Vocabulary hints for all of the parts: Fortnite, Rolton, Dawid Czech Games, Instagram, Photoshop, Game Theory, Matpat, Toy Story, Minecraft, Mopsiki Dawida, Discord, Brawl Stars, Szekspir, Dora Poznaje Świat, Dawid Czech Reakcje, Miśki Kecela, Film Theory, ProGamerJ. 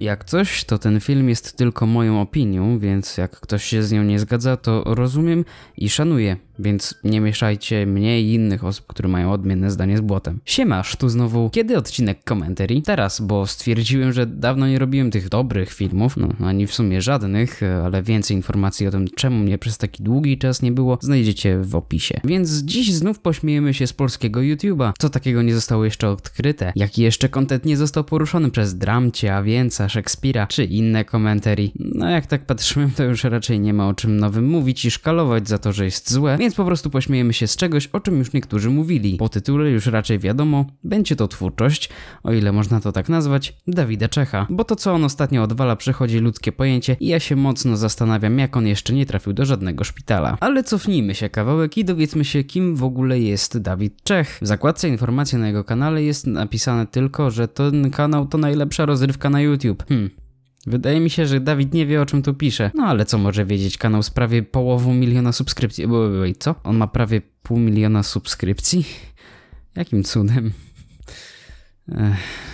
Jak coś, to ten film jest tylko moją opinią, więc jak ktoś się z nią nie zgadza, to rozumiem i szanuję, więc nie mieszajcie mnie i innych osób, które mają odmienne zdanie z błotem. Siemasz, tu znowu kiedy odcinek Commentary? Teraz, bo stwierdziłem, że dawno nie robiłem tych dobrych filmów, no ani w sumie żadnych, ale więcej informacji o tym, czemu mnie przez taki długi czas nie było, znajdziecie w opisie. Więc dziś znów pośmiejemy się z polskiego YouTube'a, co takiego nie zostało jeszcze odkryte, jaki jeszcze content nie został poruszony przez Dramcia, Więca, Szekspira czy inne Commentary. No jak tak patrzymy, to już raczej nie ma o czym nowym mówić i szkalować za to, że jest złe, więc po prostu pośmiejemy się z czegoś, o czym już niektórzy mówili. Po tytule już raczej wiadomo, będzie to twórczość, o ile można to tak nazwać, Dawida Czecha. Bo to, co on ostatnio odwala, przechodzi ludzkie pojęcie i ja się mocno zastanawiam, jak on jeszcze nie trafił do żadnego szpitala. Ale cofnijmy się kawałek i dowiedzmy się, kim w ogóle jest Dawid Czech. W zakładce informacji na jego kanale jest napisane tylko, że ten kanał to najlepsza rozrywka na YouTube. Wydaje mi się, że Dawid nie wie, o czym tu pisze. No ale co może wiedzieć, kanał z prawie połową miliona subskrypcji. Co? On ma prawie pół miliona subskrypcji? Jakim cudem?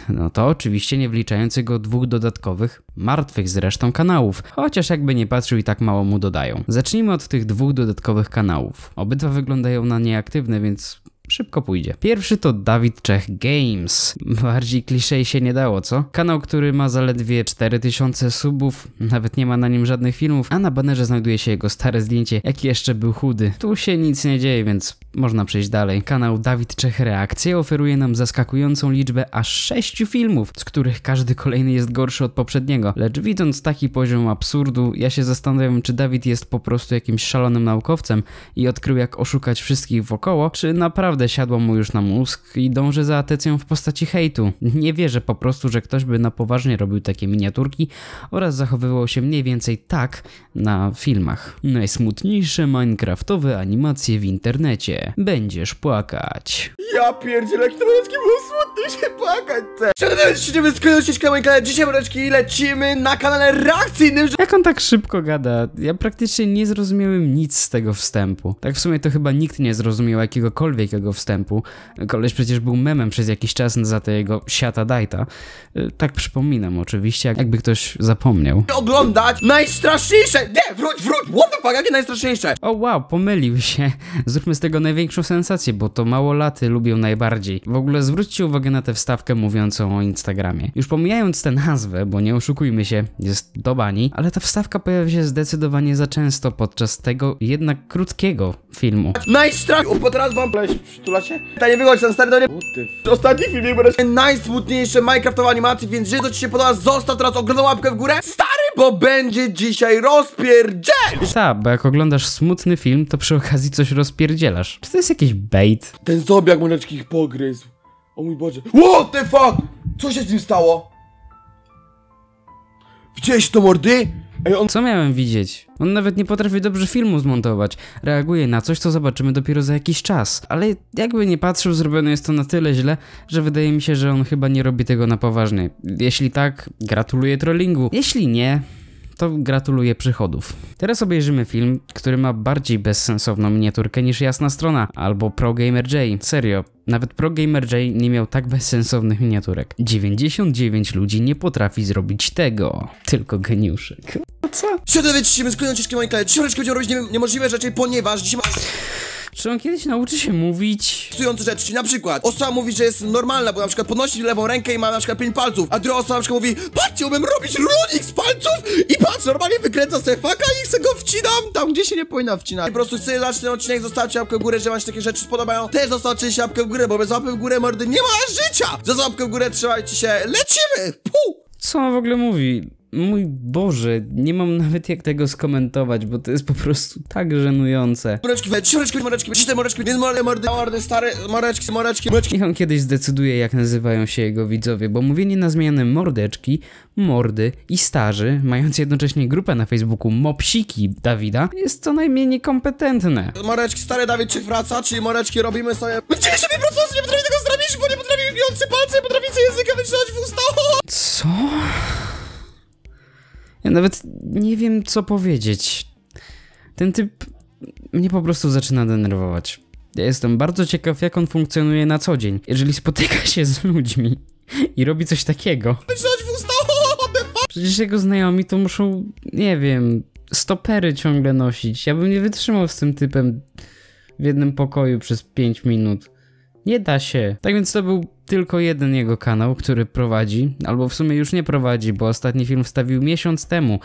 No to oczywiście nie wliczając jego dwóch dodatkowych, martwych zresztą kanałów, chociaż jakby nie patrzył i tak mało mu dodają. Zacznijmy od tych dwóch dodatkowych kanałów. Obydwa wyglądają na nieaktywne, więc szybko pójdzie. Pierwszy to Dawid Czech Games. Bardziej kliszej się nie dało, co? Kanał, który ma zaledwie 4000 subów, nawet nie ma na nim żadnych filmów, a na banerze znajduje się jego stare zdjęcie, jak jeszcze był chudy. Tu się nic nie dzieje, więc można przejść dalej. Kanał Dawid Czech Reakcje oferuje nam zaskakującą liczbę aż 6 filmów, z których każdy kolejny jest gorszy od poprzedniego. Lecz widząc taki poziom absurdu, ja się zastanawiam, czy Dawid jest po prostu jakimś szalonym naukowcem i odkrył, jak oszukać wszystkich wokoło, czy naprawdę siadło mu już na mózg i dąży za atencją w postaci hejtu. Nie wierzę po prostu, że ktoś by na poważnie robił takie miniaturki oraz zachowywał się mniej więcej tak na filmach. Najsmutniejsze minecraftowe animacje w internecie. Będziesz płakać. Ja pierdzielę, jak to było smutno się płakać te. Dzisiaj mroczki i lecimy na kanale reakcyjnym. Jak on tak szybko gada? Ja praktycznie nie zrozumiałem nic z tego wstępu. Tak w sumie to chyba nikt nie zrozumiał jakiegokolwiek jego wstępu. Koleś przecież był memem przez jakiś czas za te jego siata dajta. Tak przypominam oczywiście, jakby ktoś zapomniał. Oglądać najstraszniejsze! Nie, wróć! What the fuck, jakie najstraszniejsze? O wow, pomylił się. Zróbmy z tego największą sensację, bo to małolaty lubią najbardziej. W ogóle zwróćcie uwagę na tę wstawkę mówiącą o Instagramie. Już pomijając tę nazwę, bo nie oszukujmy się, jest do bani, ale ta wstawka pojawia się zdecydowanie za często podczas tego jednak krótkiego filmu. Najstraszniejsze! Bo teraz wam pleś, przytulacie? Ta nie wychodź, ten stary do nie... Ostatni filmik będę... Najsmutniejsze minecraftowe animacje, więc jeżeli to ci się podoba, zostaw teraz ogromną łapkę w górę. Stary, bo będzie dzisiaj rozpierdziel! Tak, bo jak oglądasz smutny film, to przy okazji coś rozpierdzielasz. Czy to jest jakiś bait? Ten zombiak mleczki ich pogryzł. O mój Boże. What the fuck? Co się z nim stało? Widziałeś to, mordy? Ej, on... Co miałem widzieć? On nawet nie potrafi dobrze filmu zmontować. Reaguje na coś, co zobaczymy dopiero za jakiś czas. Ale jakby nie patrzył, zrobione jest to na tyle źle, że wydaje mi się, że on chyba nie robi tego na poważnie. Jeśli tak, gratuluję trollingu. Jeśli nie... to gratuluję przychodów. Teraz obejrzymy film, który ma bardziej bezsensowną miniaturkę niż Jasna Strona albo ProGamerJ. Serio, nawet ProGamerJ nie miał tak bezsensownych miniaturek. 99 ludzi nie potrafi zrobić tego. Tylko geniuszek. Co? Siedem skończymy ciężkie Minecraft. Ciężkie będziemy robić niemożliwe rzeczy, ponieważ dzisiaj... Czy on kiedyś nauczy się mówić? Stojące rzeczy, na przykład osoba mówi, że jest normalna, bo na przykład podnosi lewą rękę i ma na przykład 5 palców, a druga osoba na przykład mówi: patrzcie, umiem robić runik z palców i patrz, normalnie wykręca sobie faka i se go wcinam tam, gdzie się nie powinna wcinać. I po prostu chcę zacząć ten odcinek, zostawcie łapkę w górę, że wam się takie rzeczy spodobają. Też zostawcie łapkę w górę, bo bez łapy w górę mordy nie ma życia! Za łapkę w górę, trzymajcie się, lecimy! Puh! Co on w ogóle mówi? Mój Boże, nie mam nawet jak tego skomentować, bo to jest po prostu tak żenujące. Niech on kiedyś zdecyduje, jak nazywają się jego widzowie, bo mówienie na zmianę mordeczki, mordy i starzy, mając jednocześnie grupę na Facebooku Mopsiki Dawida, jest co najmniej niekompetentne. Moreczki, stary Dawid Czech wraca, czyli moreczki robimy sobie... Będziemy się wypracować, nie potrafi tego zrobić, bo nie potrafi gniący palce, potrafi sobie języka wytrzymać w usta. Co? Ja nawet nie wiem, co powiedzieć. Ten typ mnie po prostu zaczyna denerwować. Ja jestem bardzo ciekaw, jak on funkcjonuje na co dzień, jeżeli spotyka się z ludźmi i robi coś takiego. Przecież jego znajomi to muszą, nie wiem, stopery ciągle nosić. Ja bym nie wytrzymał z tym typem w jednym pokoju przez 5 minut. Nie da się. Tak więc to był tylko jeden jego kanał, który prowadzi, albo w sumie już nie prowadzi, bo ostatni film wstawił miesiąc temu.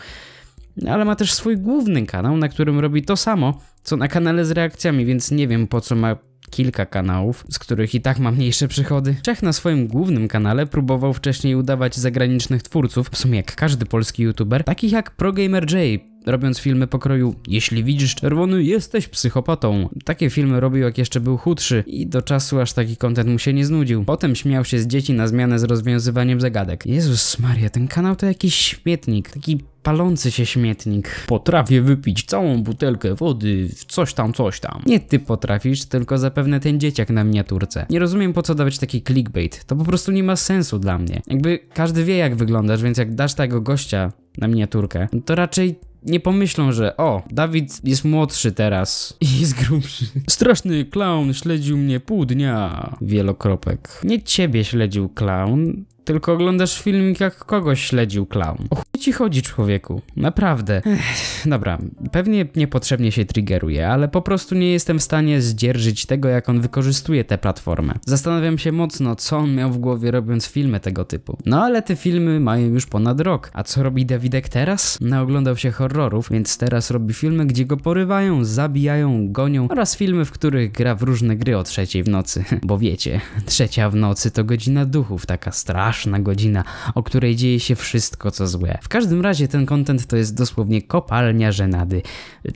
Ale ma też swój główny kanał, na którym robi to samo, co na kanale z reakcjami, więc nie wiem, po co ma kilka kanałów, z których i tak ma mniejsze przychody. Czech na swoim głównym kanale próbował wcześniej udawać zagranicznych twórców, w sumie jak każdy polski youtuber, takich jak ProGamerJ, robiąc filmy pokroju "Jeśli widzisz czerwony, jesteś psychopatą". Takie filmy robił, jak jeszcze był chudszy i do czasu aż taki content mu się nie znudził. Potem śmiał się z dzieci na zmianę z rozwiązywaniem zagadek. Jezus Maria, ten kanał to jakiś śmietnik, taki palący się śmietnik. Potrafię wypić całą butelkę wody, coś tam, coś tam. Nie ty potrafisz, tylko zapewne ten dzieciak na miniaturce. Nie rozumiem, po co dawać taki clickbait, to po prostu nie ma sensu dla mnie. Jakby każdy wie, jak wyglądasz, więc jak dasz tego gościa na miniaturkę, to raczej nie pomyślą, że o, Dawid jest młodszy teraz i jest grubszy. Straszny klaun śledził mnie pół dnia. Wielokropek. Nie ciebie śledził klaun, tylko oglądasz filmik, jak kogoś śledził klaun. O chuj ci chodzi, człowieku. Naprawdę. Ech, dobra, pewnie niepotrzebnie się triggeruję, ale po prostu nie jestem w stanie zdzierżyć tego, jak on wykorzystuje tę platformę. Zastanawiam się mocno, co on miał w głowie, robiąc filmy tego typu. No ale te filmy mają już ponad rok. A co robi Dawidek teraz? Naoglądał się horrorów, więc teraz robi filmy, gdzie go porywają, zabijają, gonią oraz filmy, w których gra w różne gry o 3:00 w nocy. Bo wiecie, 3:00 w nocy to godzina duchów, taka straszna godzina, o której dzieje się wszystko, co złe. W każdym razie ten content to jest dosłownie kopalnia żenady.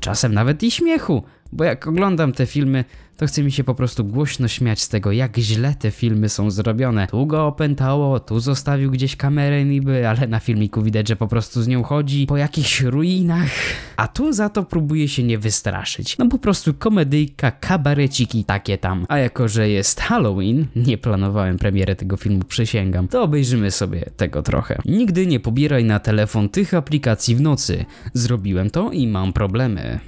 Czasem nawet i śmiechu, bo jak oglądam te filmy, to chce mi się po prostu głośno śmiać z tego, jak źle te filmy są zrobione. Tu go opętało, tu zostawił gdzieś kamerę niby, ale na filmiku widać, że po prostu z nią chodzi po jakichś ruinach. A tu za to próbuje się nie wystraszyć. No po prostu komedyjka, kabareciki takie tam. A jako, że jest Halloween, nie planowałem premiery tego filmu, przysięgam, to obejrzymy sobie tego trochę. Nigdy nie pobieraj na telefon tych aplikacji w nocy. Zrobiłem to i mam problemy.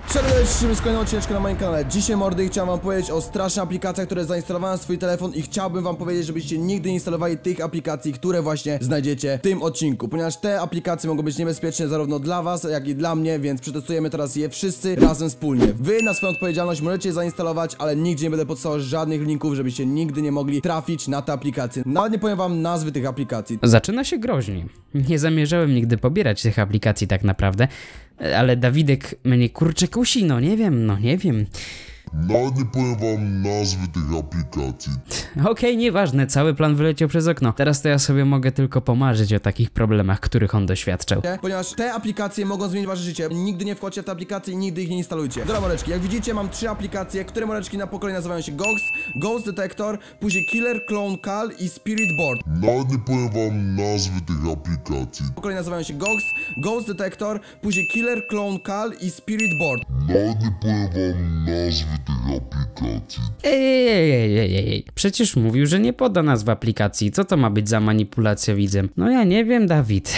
Cześć, na moim kanale. Dzisiaj, mordy, chciałem wam powiedzieć o strasznych aplikacjach, które zainstalowałem na swój telefon i chciałbym wam powiedzieć, żebyście nigdy nie instalowali tych aplikacji, które właśnie znajdziecie w tym odcinku, ponieważ te aplikacje mogą być niebezpieczne zarówno dla was, jak i dla mnie, więc przetestujemy teraz je wszyscy razem wspólnie. Wy na swoją odpowiedzialność możecie je zainstalować, ale nigdzie nie będę podstawał żadnych linków, żebyście nigdy nie mogli trafić na te aplikacje. Nawet nie powiem wam nazwy tych aplikacji. Zaczyna się groźnie. Nie zamierzałem nigdy pobierać tych aplikacji tak naprawdę, ale Dawidek mnie kurczę kusi, no nie wiem, Nawet nie powiem wam nazwy tych aplikacji. Okej, nieważne, cały plan wyleciał przez okno. Teraz to ja sobie mogę tylko pomarzyć o takich problemach, których on doświadczał. Ponieważ te aplikacje mogą zmienić wasze życie. Nigdy nie wchodźcie w te aplikacje i nigdy ich nie instalujcie. Dobra, moreczki, jak widzicie, mam 3 aplikacje, które moreczki na pokolenie nazywają się Ghost, Ghost Detector, później Killer, Clone Call i Spirit Board. Nawet nie powiem wam nazwy tych aplikacji. Pokolenie nazywają się Ghost, Ghost Detector, później Killer, Clone Call i Spirit Board. Nawet nie powiem wam nazwy tych aplikacji. Ej. Przecież mówił, że nie poda nazw aplikacji. Co to ma być za manipulacja widzem? No ja nie wiem, Dawid.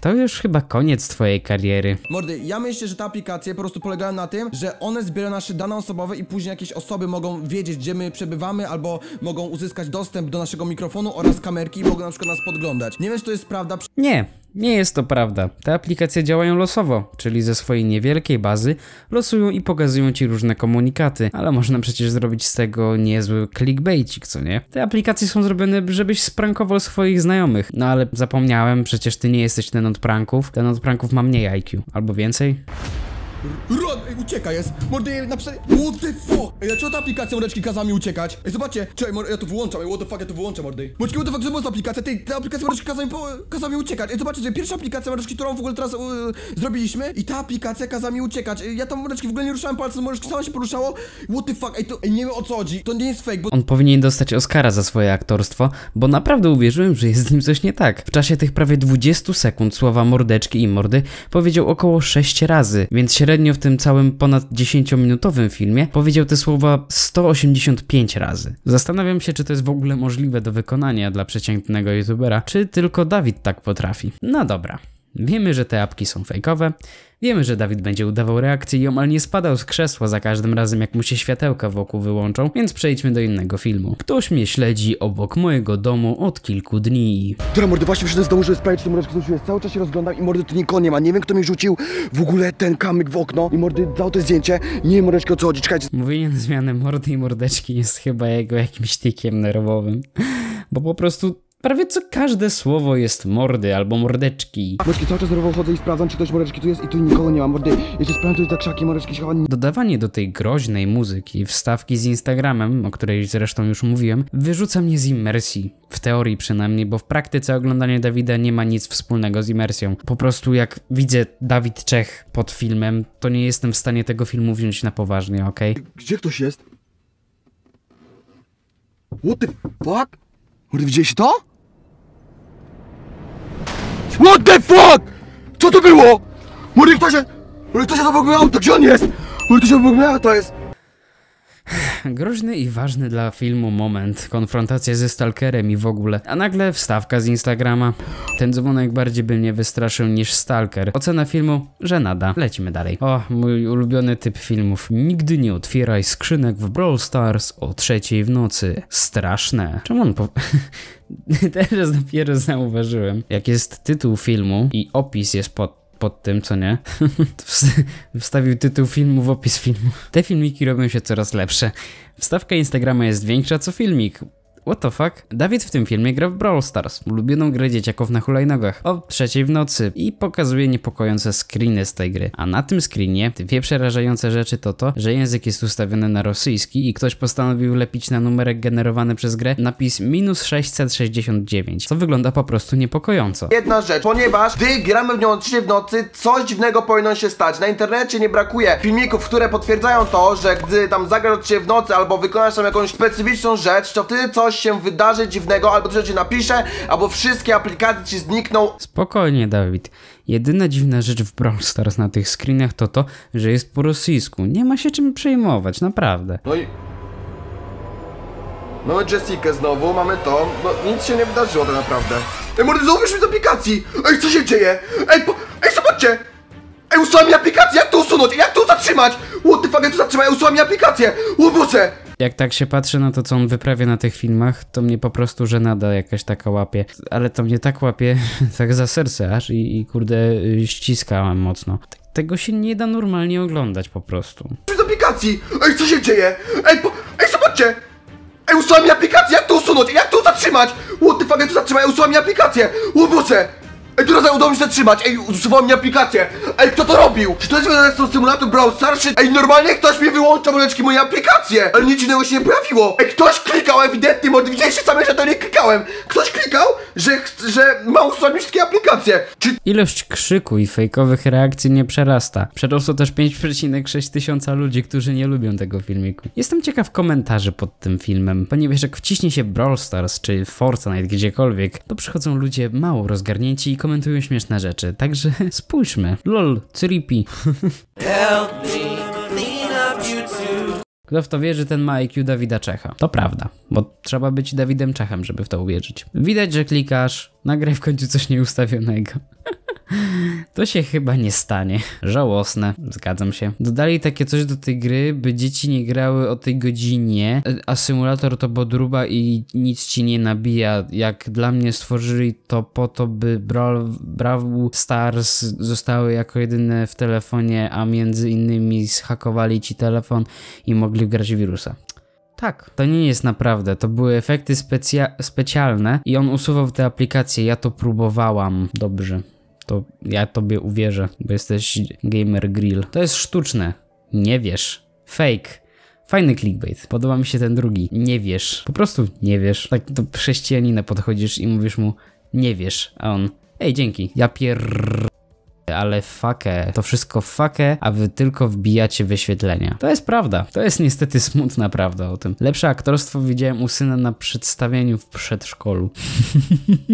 To już chyba koniec twojej kariery. Mordy, ja myślę, że te aplikacje po prostu polegają na tym, że one zbierają nasze dane osobowe i później jakieś osoby mogą wiedzieć, gdzie my przebywamy, albo mogą uzyskać dostęp do naszego mikrofonu oraz kamerki i mogą na przykład nas podglądać. Nie wiem, czy to jest prawda. Nie jest to prawda. Te aplikacje działają losowo, czyli ze swojej niewielkiej bazy losują i pokazują ci różne komunikaty, ale można przecież zrobić z tego niezły clickbaitik, co nie? Te aplikacje są zrobione, żebyś sprankował swoich znajomych. No ale zapomniałem, przecież ty nie jesteś ten od pranków. Ten od pranków ma mniej IQ. Albo więcej. Rod, ucieka jest! Mordy, napisali... What the fuck! Ej, dlaczego ta aplikacja, mordeczki, kazała mi uciekać? Ej, zobaczcie! Czekaj, ja to wyłączam, ej, what the fuck, ja to wyłączam, mordy. Mordeczki, what the fuck, zrobiła ta aplikacja, ta aplikacja, mordeczki, kazała mi uciekać. Ej, zobaczcie, że pierwsza aplikacja, mordeczki, którą w ogóle teraz zrobiliśmy i ta aplikacja kazała mi uciekać. Ej, ja tam, mordeczki, w ogóle nie ruszałem palcem, mordeczki, samo się poruszało. What the fuck, ej, to... Ej, nie wiem, o co chodzi, to nie jest fake, bo... On powinien dostać Oscara za swoje aktorstwo, bo naprawdę uwierzyłem, że jest z nim coś nie tak. W czasie tych prawie 20 sekund słowa mordeczki i mordy powiedział około 6 razy, więc średnio w tym całym ponad 10-minutowym filmie powiedział te słowa 185 razy. Zastanawiam się, czy to jest w ogóle możliwe do wykonania dla przeciętnego youtubera, czy tylko Dawid tak potrafi. No dobra. Wiemy, że te apki są fejkowe, wiemy, że Dawid będzie udawał reakcję i omal nie spadał z krzesła za każdym razem, jak mu się światełka wokół wyłączą, więc przejdźmy do innego filmu. Ktoś mnie śledzi obok mojego domu od kilku dni. Która mordy, właśnie przyszedłem z domu, żeby sprawdzić, czy te mroczki są siłe. Cały czas się rozglądam i mordy, tu nikogo nie ma. Nie wiem, kto mi rzucił w ogóle ten kamyk w okno i mordy, dał to zdjęcie. Nie wiem, mordeczko, o co chodzi, czekajcie. Mówienie na zmianę mordy i mordeczki jest chyba jego jakimś tikiem nerwowym, bo po prostu... prawie co każde słowo jest mordy albo mordeczki. Mordeczki, cały czas nerwowo chodzę i sprawdzam, czy ktoś mordeczki tu jest i tu nikogo nie ma. Mordy, jeszcze sprawdzam, tu jest tak krzaki, mordeczki się chowa. Dodawanie do tej groźnej muzyki wstawki z Instagramem, o której zresztą już mówiłem, wyrzuca mnie z immersji. W teorii przynajmniej, bo w praktyce oglądanie Dawida nie ma nic wspólnego z imersją. Po prostu jak widzę Dawid Czech pod filmem, to nie jestem w stanie tego filmu wziąć na poważnie, okej? Gdzie ktoś jest? What the fuck? Mordy, widzieliście to? What the fuck?! Co to było?! Mordy, kto się to w ogóle auto? Gdzie on jest?! Mordy, kto się w ogóle auto jest?! Groźny i ważny dla filmu moment, konfrontacja ze stalkerem i w ogóle, a nagle wstawka z Instagrama. Ten dzwonek bardziej by mnie wystraszył niż stalker. Ocena filmu, że nada. Lecimy dalej. O, mój ulubiony typ filmów. Nigdy nie otwieraj skrzynek w Brawl Stars o 3:00 w nocy. Straszne. Czemu on Teraz dopiero zauważyłem. Jak jest tytuł filmu i opis jest pod tym, co nie? Wstawił tytuł filmu w opis filmu. Te filmiki robią się coraz lepsze. Wstawka Instagrama jest większa co filmik. What the fuck? Dawid w tym filmie gra w Brawl Stars, ulubioną grę dzieciaków na hulajnogach, o 3:00 w nocy i pokazuje niepokojące screeny z tej gry. A na tym screenie dwie przerażające rzeczy to, że język jest ustawiony na rosyjski i ktoś postanowił lepić na numerek generowany przez grę napis -669, co wygląda po prostu niepokojąco. Jedna rzecz, ponieważ gdy gramy w nią o 3:00 w nocy, coś dziwnego powinno się stać. Na internecie nie brakuje filmików, które potwierdzają to, że gdy tam zagrasz o 3:00 w nocy albo wykonasz tam jakąś specyficzną rzecz, to wtedy coś się wydarzy dziwnego, albo coś ci napiszę, albo wszystkie aplikacje ci znikną. Spokojnie, Dawid. Jedyna dziwna rzecz w Brawl Stars na tych screenach to, że jest po rosyjsku. Nie ma się czym przejmować, naprawdę. No i... mamy Jessica znowu, mamy to. No nic się nie wydarzyło tak naprawdę. Ej, mordy, zauważ mi z aplikacji! Ej, co się dzieje? Ej, zobaczcie! Ej, usuła mi aplikację! Jak to usunąć? Jak to zatrzymać? What the fuck, jak to zatrzymać? Usuła mi aplikację! O Boże! Jak tak się patrzę na to, co on wyprawia na tych filmach, to mnie po prostu żenada jakaś taka łapie. Ale to mnie tak łapie, tak za serce aż i kurde ściskałem mocno. Tego się nie da normalnie oglądać po prostu. Z aplikacji! Ej, co się dzieje? Ej, zobaczcie! Ej, usuła mi aplikację! Jak to usunąć? Jak to zatrzymać? What the fuck, jak to zatrzymać? Usuła mi aplikację! O Boże! Ej, teraz udało mi się zatrzymać! Ej, usuwała mi aplikację! Ej, kto to robił? Czy to jest ten symulator Brawl Stars? Ej, normalnie ktoś mi wyłącza moleczki moje aplikacje! Ale nic dziwnego się nie pojawiło! Ej, ktoś klikał ewidentnie, mordy, widzieliście sami, że to nie klikałem! Ktoś klikał, że ma usuwać mi wszystkie aplikacje! Czy... ilość krzyku i fejkowych reakcji nie przerasta. Przerosło też 5,6 tysiąca ludzi, którzy nie lubią tego filmiku. Jestem ciekaw komentarzy pod tym filmem, ponieważ jak wciśnie się Brawl Stars czy Fortnite gdziekolwiek, to przychodzą ludzie mało rozgarnięci i komentują śmieszne rzeczy, także spójrzmy. LOL, creepy. Kto w to wierzy, ten ma IQ Dawida Czecha. To prawda, bo trzeba być Dawidem Czechem, żeby w to uwierzyć. Widać, że klikasz, nagraj w końcu coś nieustawionego. To się chyba nie stanie. Żałosne, zgadzam się. Dodali takie coś do tej gry, by dzieci nie grały o tej godzinie, a symulator to podruba i nic ci nie nabija. Jak dla mnie stworzyli to po to, by Brawl Stars zostały jako jedyne w telefonie, a między innymi zhakowali ci telefon i mogli grać wirusa. Tak, to nie jest naprawdę, to były efekty specjalne i on usuwał te aplikacje, ja to próbowałam. Dobrze. To ja tobie uwierzę, bo jesteś gamer grill. To jest sztuczne. Nie wiesz. Fake. Fajny clickbait. Podoba mi się ten drugi. Nie wiesz. Po prostu nie wiesz. Tak do chrześcijanina podchodzisz i mówisz mu nie wiesz, a on ej, dzięki. Ja ale fakę. To wszystko fakę, a wy tylko wbijacie wyświetlenia. To jest prawda. To jest niestety smutna prawda o tym. Lepsze aktorstwo widziałem u syna na przedstawieniu w przedszkolu.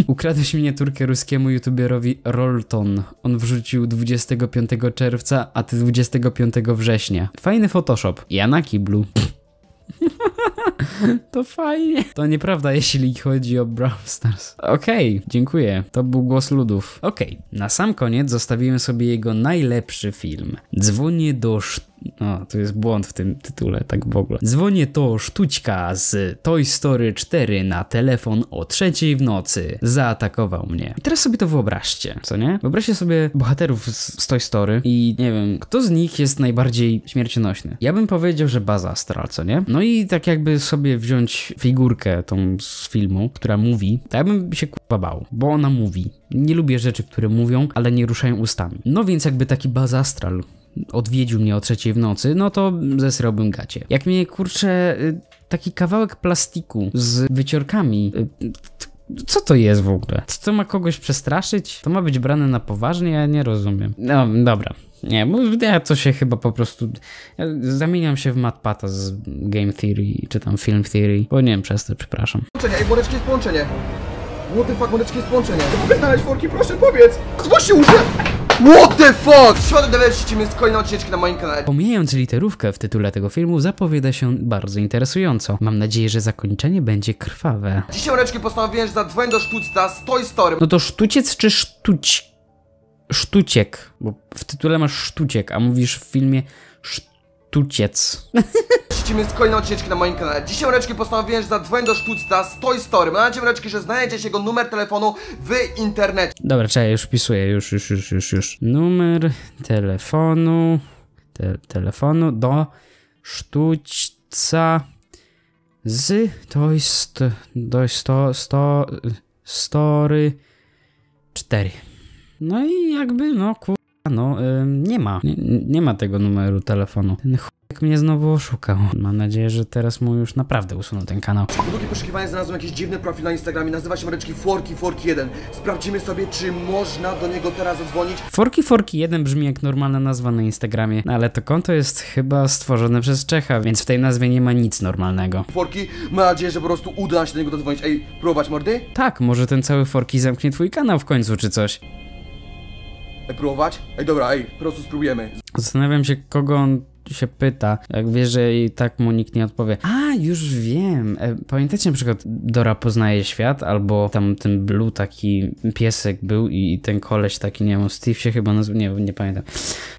Ukradłeś miniaturkę ruskiemu youtuberowi Rolton. On wrzucił 25 czerwca, a ty 25 września. Fajny Photoshop. Ja na kiblu. To fajnie. To nieprawda, jeśli chodzi o Brawl Stars. Okej, dziękuję. To był głos ludów. Okej, na sam koniec zostawiłem sobie jego najlepszy film. Dzwonię do O, tu jest błąd w tym tytule, tak w ogóle. Dzwonię to Sztućka z Toy Story 4 na telefon o 3 w nocy. Zaatakował mnie. I teraz sobie to wyobraźcie, co nie? Wyobraźcie sobie bohaterów z Toy Story i nie wiem, kto z nich jest najbardziej śmiercionośny. Ja bym powiedział, że Baza Astral, co nie? No i tak jakby sobie wziąć figurkę tą z filmu, która mówi, to ja bym się kurwa bał, bo ona mówi. Nie lubię rzeczy, które mówią, ale nie ruszają ustami. No więc jakby taki Baza Astral odwiedził mnie o 3 w nocy, no to zesrałbym gacie. Jak mnie, kurczę, taki kawałek plastiku z wyciorkami... Co to jest w ogóle? Co to ma kogoś przestraszyć? To ma być brane na poważnie? Ja nie rozumiem. No, dobra. Nie, bo ja to się chyba po prostu... Ja zamieniam się w Matpata z Game Theory, czy tam Film Theory. Bo nie wiem, przez to, przepraszam. Ej, woreczki jest połączenie. What the fuck, woreczki jest połączenie. Mogę znaleźć worki, proszę, powiedz! Ktoś się użył? What the fuck! Środek dowiedzcie jest kolejna odcieczka na moim kanale. Pomijając literówkę w tytule tego filmu, zapowiada się bardzo interesująco. Mam nadzieję, że zakończenie będzie krwawe. Dzisiaj oreczki postanowiłem, że zadzwonię do Sztućca z Toy Story. No to Sztuciec czy Sztuć... Sztuciek. Bo w tytule masz Sztuciek, a mówisz w filmie Sztuciec. Widzimy z kolejną odcieczki na moim kanale. Dzisiaj oreczki postanowiłem, że zadzwonię do Sztućca z Toy Story. Mam nadzieję, oreczki, że znajdziecie jego numer telefonu w internecie. Dobra, czekaj, już wpisuję, już. Numer telefonu... telefonu do Sztućca z Toy Story 4. No i jakby, no kurwa, no nie ma. Nie ma tego numeru telefonu. Ten jak mnie znowu oszukał. Mam nadzieję, że teraz mu już naprawdę usunął ten kanał. Po długie poszukiwanie znalazłem jakiś dziwny profil na Instagramie. Nazywa się Mareczki Forki41. Sprawdzimy sobie, czy można do niego teraz zadzwonić. Forki41 brzmi jak normalna nazwa na Instagramie, no ale to konto jest chyba stworzone przez Czecha, więc w tej nazwie nie ma nic normalnego. Forki, mam nadzieję, że po prostu uda się do niego dodzwonić. Ej, próbować mordy? Tak, może ten cały Forki zamknie twój kanał w końcu, czy coś. Ej, próbować? Ej, dobra, ej, po prostu spróbujemy. Zastanawiam się, kogo on się pyta, jak wie, że i tak mu nikt nie odpowie. A, już wiem. Pamiętacie na przykład Dora Poznaje Świat, albo tam ten Blue taki piesek był i ten koleś taki, nie wiem, Steve się chyba nazywa, nie pamiętam.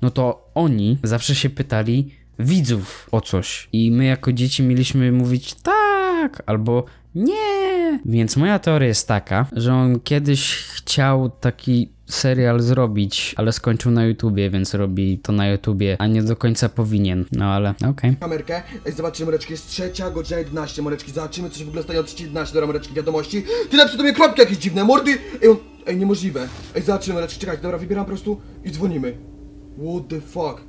No to oni zawsze się pytali widzów o coś i my jako dzieci mieliśmy mówić tak, albo nie. Więc moja teoria jest taka, że on kiedyś chciał taki serial zrobić, ale skończył na YouTubie, więc robi to na YouTubie, a nie do końca powinien, no ale okej. Kamerkę, zobaczymy, Moreczki, jest 3:11, Moreczki, zobaczymy, co się w ogóle stanie od 3:11, dobra, Moreczki, wiadomości. Ty napisał do mnie kropki jakieś dziwne, mordy, ej, on, ej, niemożliwe. Ej, zobaczymy, Moreczki, czekaj, dobra, wybieram po prostu i dzwonimy. What the fuck?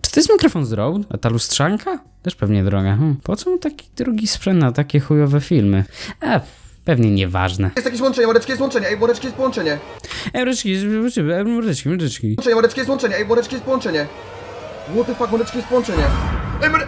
Czy to jest mikrofon z Road? A ta lustrzanka? Też pewnie droga. Po co mu taki drogi sprzęt na takie chujowe filmy? Pewnie nieważne. Jest jakieś łączenie, Moreczki, jest łączenie, ej, Moreczki, jest połączenie. Ej, Moreczki, Moreczki. Moreczki, jest łączenie, ej, Moreczki, jest połączenie. What the fuck, Moreczki, jest połączenie.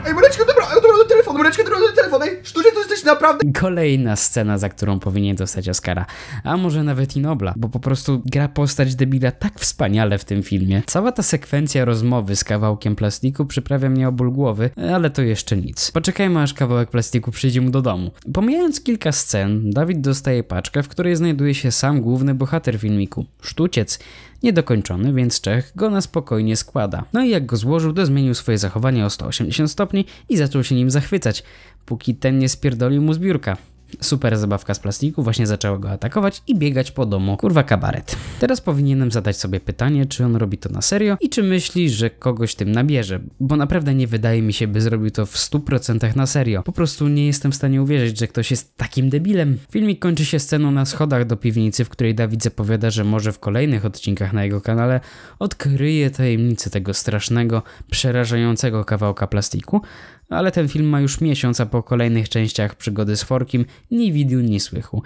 Ej, Moreczki, dobra, do telefonu, Moreczki, dobra, do telefonu, ej, sztucznie to jesteś naprawdę... Kolejna scena, za którą powinien dostać Oscara, a może nawet i Nobla, bo po prostu gra postać debila tak wspaniale w tym filmie. Cała ta sekwencja rozmowy z kawałkiem plastiku przyprawia mnie o ból głowy, ale to jeszcze nic. Poczekajmy, aż kawałek plastiku przyjdzie mu do domu. Pomijając kilka scen, Dawid dostaje paczkę, w której znajduje się sam główny bohater filmiku, Sztuciec. Niedokończony, więc Czech go na spokojnie składa. No i jak go złożył, to zmienił swoje zachowanie o 180 stopni i zaczął się nim zachwycać, póki ten nie spierdolił mu z biurka. Super zabawka z plastiku właśnie zaczęła go atakować i biegać po domu. Kurwa kabaret. Teraz powinienem zadać sobie pytanie, czy on robi to na serio i czy myśli, że kogoś tym nabierze, bo naprawdę nie wydaje mi się, by zrobił to w 100% na serio. Po prostu nie jestem w stanie uwierzyć, że ktoś jest takim debilem. Filmik kończy się sceną na schodach do piwnicy, w której Dawid zapowiada, że może w kolejnych odcinkach na jego kanale odkryje tajemnicę tego strasznego, przerażającego kawałka plastiku, ale ten film ma już miesiąc, a po kolejnych częściach przygody z Forkiem ni widu, ni słychu.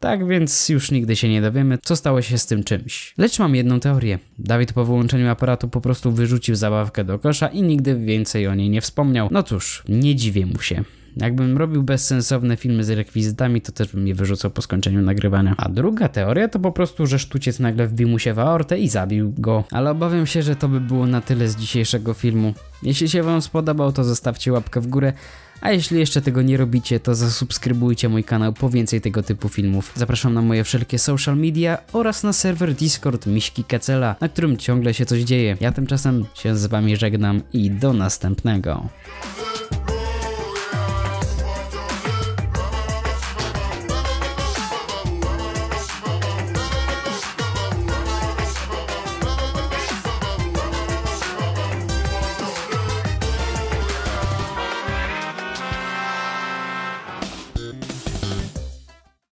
Tak więc już nigdy się nie dowiemy, co stało się z tym czymś. Lecz mam jedną teorię. Dawid po wyłączeniu aparatu po prostu wyrzucił zabawkę do kosza i nigdy więcej o niej nie wspomniał. No cóż, nie dziwię mu się. Jakbym robił bezsensowne filmy z rekwizytami, to też bym je wyrzucał po skończeniu nagrywania. A druga teoria to po prostu, że Sztuciec nagle wbił mu się w aortę i zabił go. Ale obawiam się, że to by było na tyle z dzisiejszego filmu. Jeśli się wam spodobał, to zostawcie łapkę w górę, A jeśli jeszcze tego nie robicie, to zasubskrybujcie mój kanał po więcej tego typu filmów. Zapraszam na moje wszelkie social media oraz na serwer Discord Miśki Kecela, na którym ciągle się coś dzieje. Ja tymczasem się z wami żegnam i do następnego.